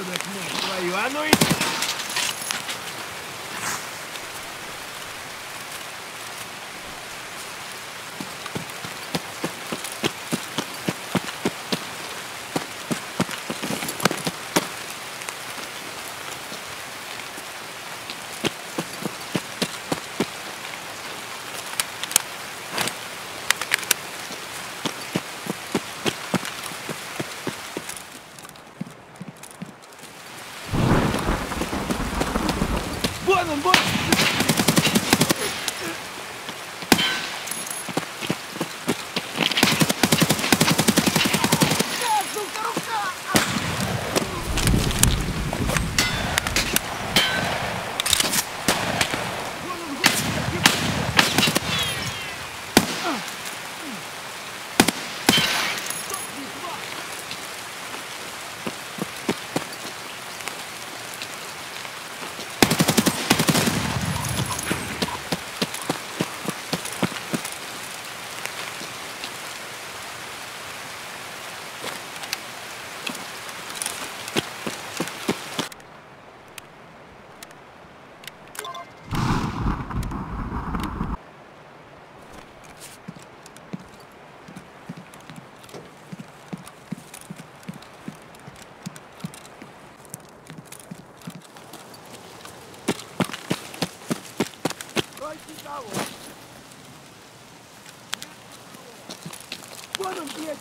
ублюдок, мать твою, а ну и...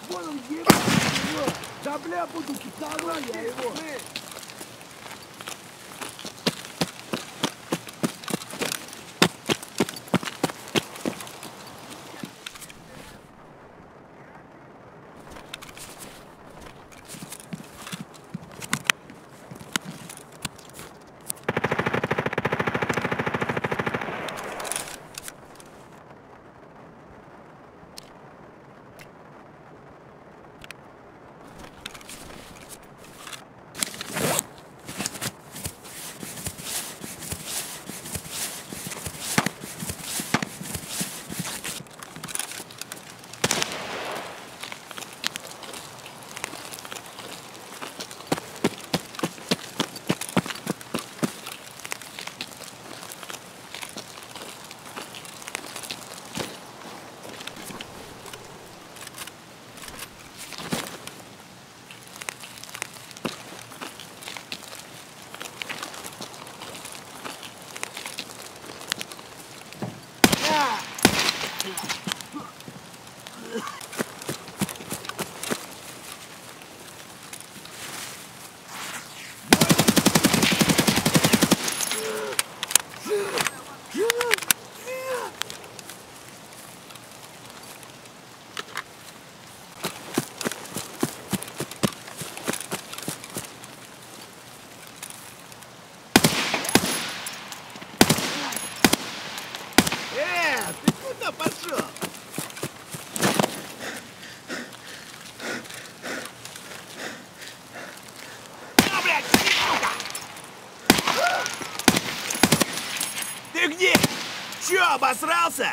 Вон он, ебать, да бля, буду кидать, я его. Ты где? Чё, обосрался?